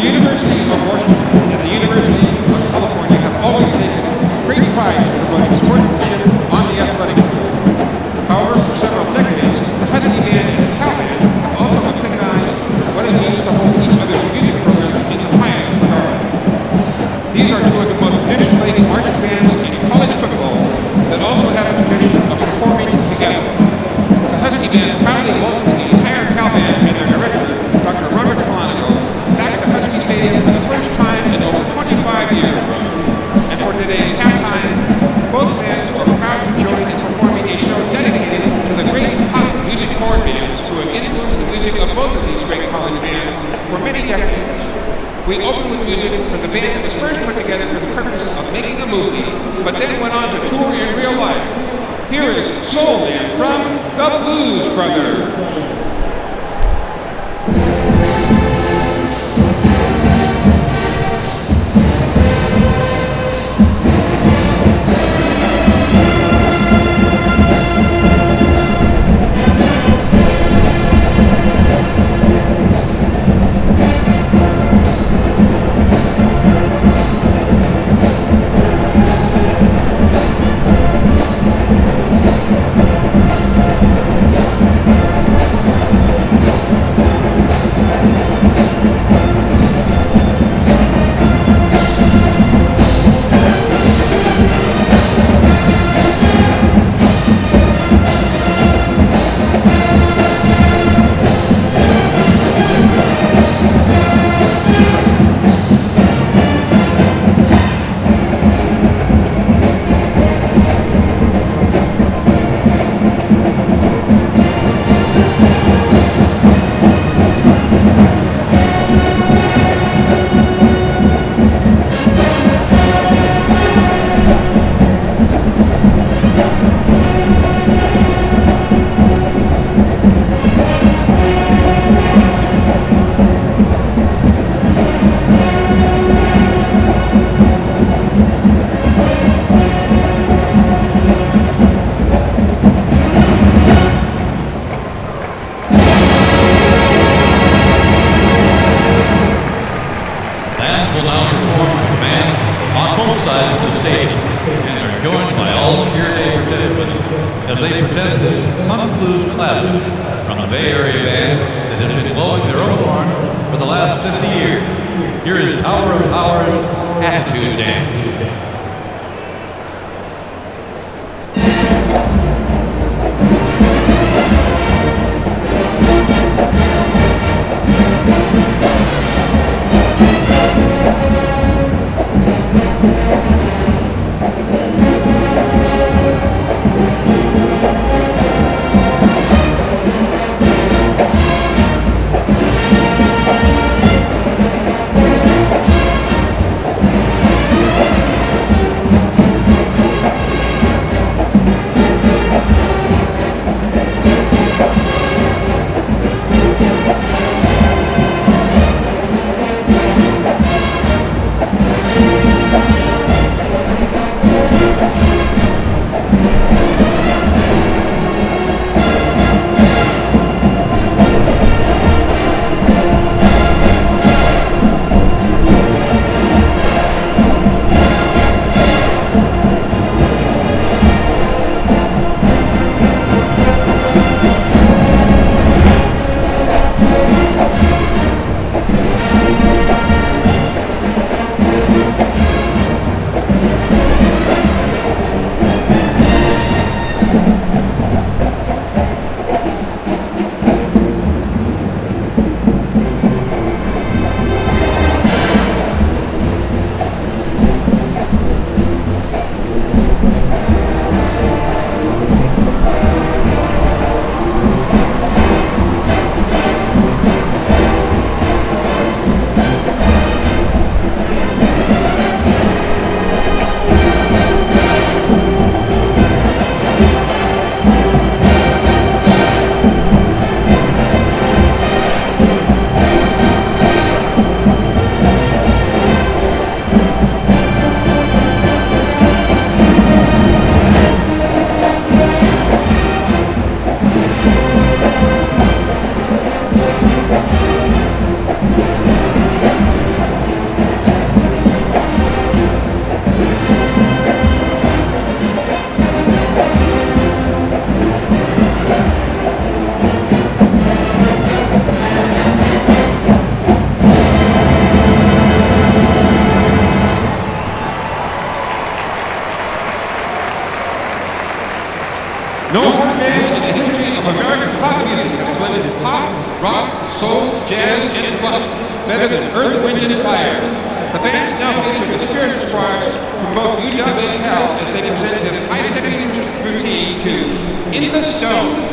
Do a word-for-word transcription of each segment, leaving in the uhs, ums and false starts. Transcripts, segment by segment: The University of Washington and the University of California have always taken great pride in promoting sportsmanship on the athletic field. However, for several decades, the Husky Band and Cal Band have also recognized what it means to hold each other's music programs in the highest regard. These are two of the most traditional marching bands in college football that also have a tradition of performing together. The Husky Band proudly welcomes the entire Cal Band and their director, Doctor Robert Colonigo, back to Husky Stadium for the first time in over twenty-five years. And for today's halftime, both bands are proud to join in performing a show dedicated to the great pop music chord bands who have influenced the music of both of these great college bands for many decades. We opened with music from the band that was first put together for the purpose of making a movie, but then went on to tour in real life. Here is Soul Man from The Blues Brothers. rock, soul, jazz, and funk better than Earth, Wind, and Fire. The bands now feature the spirit squads from both U W and Cal as they present this high-stepping routine to In the Stone.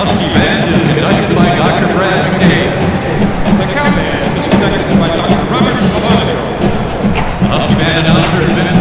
Husky Band is conducted by Doctor Brad McDavid. The Cal Band is conducted by Doctor Robert Pavonico. The Husky Band announcer has been